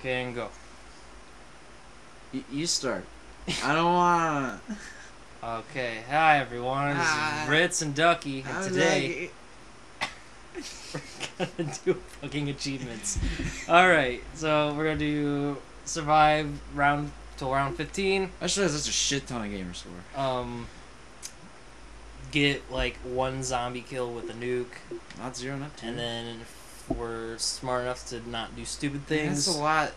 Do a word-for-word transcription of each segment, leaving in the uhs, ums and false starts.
Okay, and go. Y you start. I don't want. Okay, hi everyone. This hi. is Ritz and Ducky, and I'm today we're gonna do fucking achievements. All right, so we're gonna do survive round till round fifteen. I should have such a shit ton of gamer score. Um, get like one zombie kill with a nuke. Not zero, not two. And then if we're smart enough to not do stupid things. That's a lot.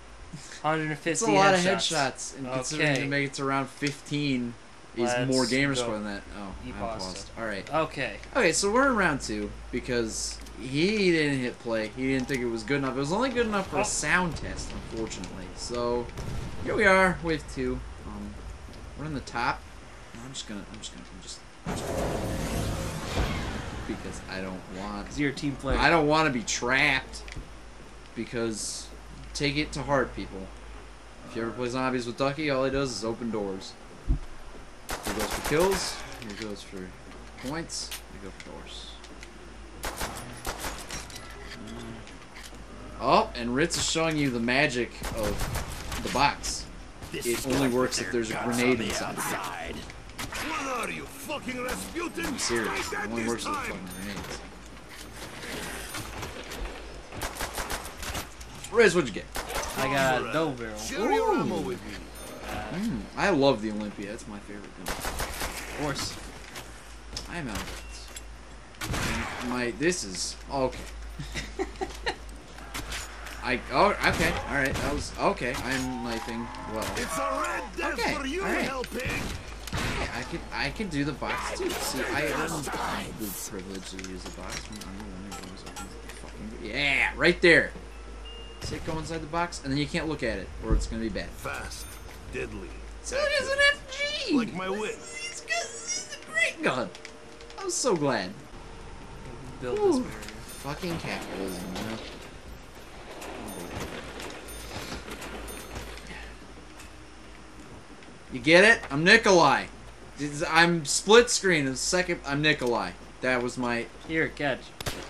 one hundred fifty That's a lot headshots. of headshots, and okay. considering to make it to round fifteen is Let's more gamer go. score than that. Oh, he I paused. paused. All right. Okay. Okay, so we're in round two because he didn't hit play. He didn't think it was good enough. It was only good enough for a sound test, unfortunately. So here we are, wave two. Um, we're in the top. I'm just gonna. I'm just gonna. I'm just. I'm just gonna, because I don't want. Because you're a team player. I don't want to be trapped. Because. Take it to heart, people. If you ever play zombies with Ducky, all he does is open doors. He goes for kills, he goes for points, he goes for doors. Oh, and Ritz is showing you the magic of the box. This it only works if there's a grenade the inside. Outside. What are you, fucking Rasputin? I'm serious. It only works with fucking grenades. Riz, what'd you get? I got a double barrel. Ooh. Mm, I love the Olympia. It's my favorite gun. Of course. I am out of it. My, this is... Okay. I... Oh, okay. Alright, that was... Okay. I'm my thing. Well... It's a red death okay. for you, right. helping. Okay, I can, I can do the box, too. See, I am the privilege to use the box. I'm the one who goes up and fucking... Yeah! Right there! Say go inside the box, and then you can't look at it, or it's gonna be bad. Fast, deadly. So it is an F G. Like my whip. It's, it's a great gun. I was so glad. Built this barrier. Fucking capitalism, you know. You get it? I'm Nikolai. It's, I'm split screen. The second, I'm Nikolai. That was my. Here, catch.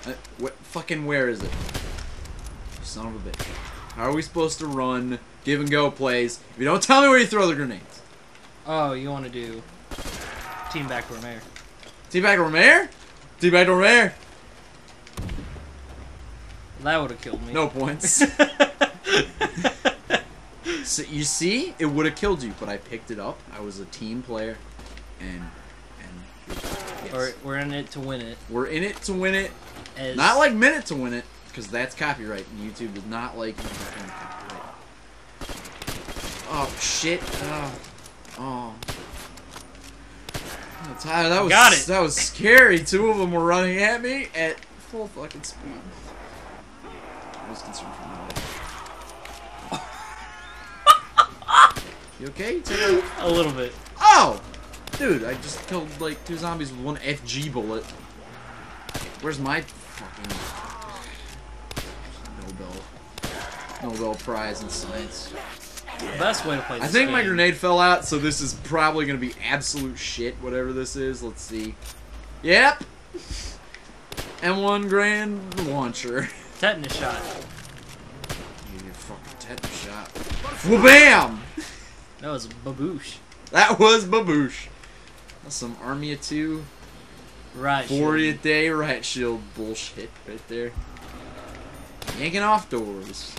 Uh, what? Fucking where is it? Son of a bitch. How are we supposed to run give and go plays if you don't tell me where you throw the grenades? Oh, you want to do team back Romare. Team back Romare? Team back Romare? That would have killed me. No points. So you see, it would have killed you, but I picked it up. I was a team player, and and yes. Or we're in it to win it. We're in it to win it. As Not like minute to win it. Because that's copyright, and YouTube does not like copyright. Oh, shit. Oh. Oh. I'm tired. That was, Got it. That was scary. Two of them were running at me at full fucking speed. I was concerned for my life. You okay? You take it out? A little bit. Oh! Dude, I just killed, like, two zombies with one F G bullet. Where's my fucking... Nobel Prize in Science. Yeah. The best way to play this I think game. My grenade fell out, so this is probably going to be absolute shit, whatever this is. Let's see. Yep! And one grand launcher. Tetanus shot. You your fucking tetanus shot. Wha-bam! That was baboosh. That was baboosh. That's some Army of Two. Right. fortieth day riot shield bullshit right there. Yanking off doors.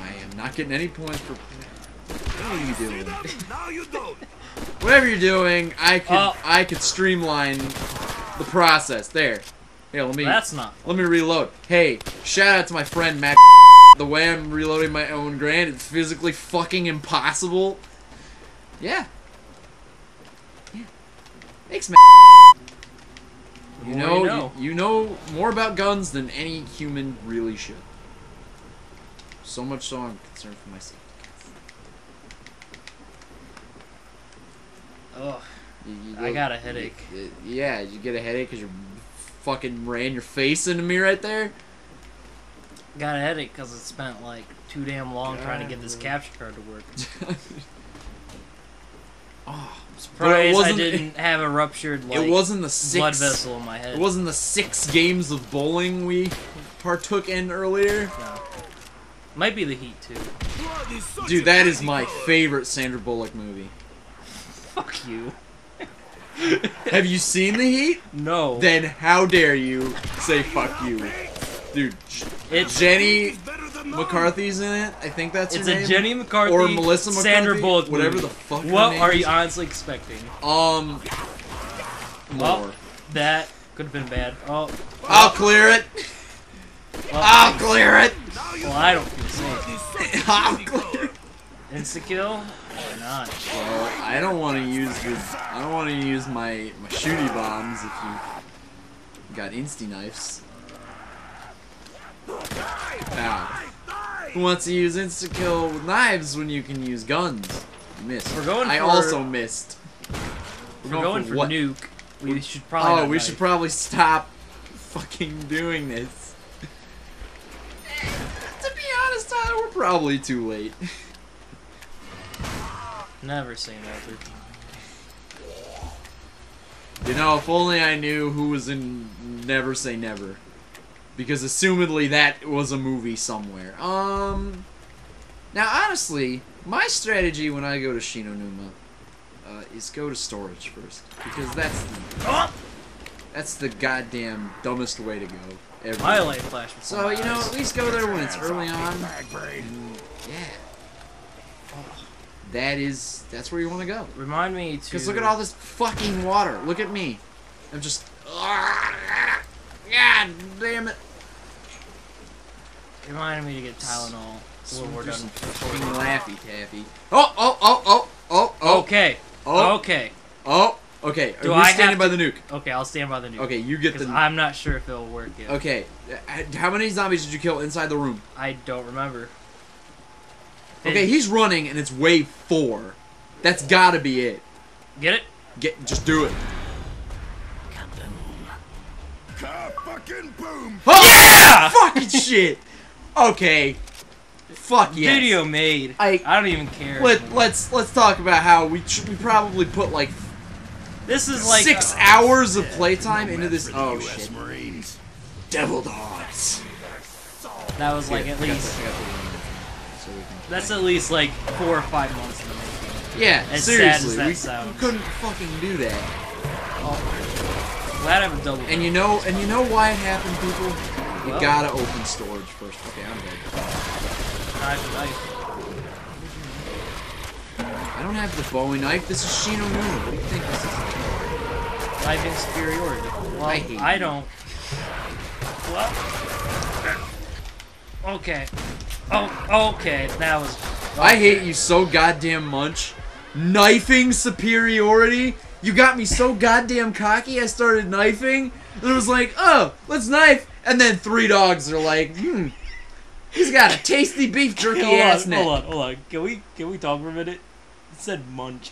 I am not getting any points for. What are you doing? Now you don't. Whatever you're doing, I could oh. I could streamline the process. There. Hey, let me. That's not. Let me reload. Hey, shout out to my friend Matt. The way I'm reloading my own grand is physically fucking impossible. Yeah. Yeah. Thanks, man. You know, you know, you, you know more about guns than any human really should. So much so I'm concerned for myself. Ugh, you, you go, I got a headache. You, you, yeah, did you get a headache because you fucking ran your face into me right there? Got a headache because it spent like too damn long God. trying to get this capture card to work. Oh, I'm surprised I didn't have a ruptured like, it wasn't the six, blood vessel in my head. It wasn't the six games of bowling we partook in earlier. No. Might be the heat, too. Dude, that is my favorite Sandra Bullock movie. Fuck you. Have you seen The Heat? No. Then how dare you say fuck you. Dude, it's, Jenny McCarthy's in it. I think that's her name. It's a Jenny McCarthy or Melissa McCarthy, Sandra Bullock whatever movie. The fuck What are you is. honestly expecting? Um, well, more. That could have been bad. Oh, I'll clear it. Well, I'll clear it. Well, I don't feel safe. I'll clear it. Insta kill or not? Well, I don't want to use this. I don't want to use my my shooty bombs if you got insta knives. Now, who wants to use insta kill with knives when you can use guns? Missed. We're going. For, I also missed. We're, we're going, going for, for nuke. We, we should probably. Oh, we knife. should probably stop fucking doing this. To be honest, Tyler, we're probably too late. Never seen that. You know, if only I knew who was in Never Say Never. Because assumedly that was a movie somewhere. Um, now honestly, my strategy when I go to Shinonuma uh, is go to storage first, because that's the, oh! that's the goddamn dumbest way to go. Every my light flash. So you know, eyes. at least go there when it's early on. And, yeah, oh, that is that's where you want to go. Remind me to. Because look at all this fucking water. Look at me. I'm just. God damn it. It reminded me to get Tylenol before we're done. Fucking Laffy Taffy. Oh, oh, oh, oh, oh, oh. Okay. Oh, okay. Oh, okay. Are Do you I standing by to... the nuke? Okay, I'll stand by the nuke. Okay, you get the nuke. I'm not sure if it'll work yet. Okay. How many zombies did you kill inside the room? I don't remember. It... Okay, he's running and it's wave four. That's gotta be it. Get it? Get. Just do it. Fucking boom. Oh, yeah! Fucking shit. Okay. Fuck yeah. Video made. I, I don't even care. Let anymore. let's let's talk about how we we probably put like this is like six uh, hours of playtime into this. Oh shit. Marines. Devil dogs. That was like at least. That's at least like four or five months in the making. Yeah. As seriously, sad as that we, sounds. we couldn't fucking do that. Oh. Glad I have a double. And you know, and you know why it happened, people. You well, gotta open storage first. Okay, I'm good. Knife, knife. I don't have the Bowie knife. This is Shinonuma. What do you think this is? Life inferiority. Well, I hate. I don't. Well, okay. Oh, okay. That was. Okay. I hate you so goddamn much. Knifing superiority. You got me so goddamn cocky, I started knifing, and it was like, oh, let's knife, and then three dogs are like, hmm, he's got a tasty beef jerky ass neck. Hold on, hold on, can we, can we talk for a minute? It said munch.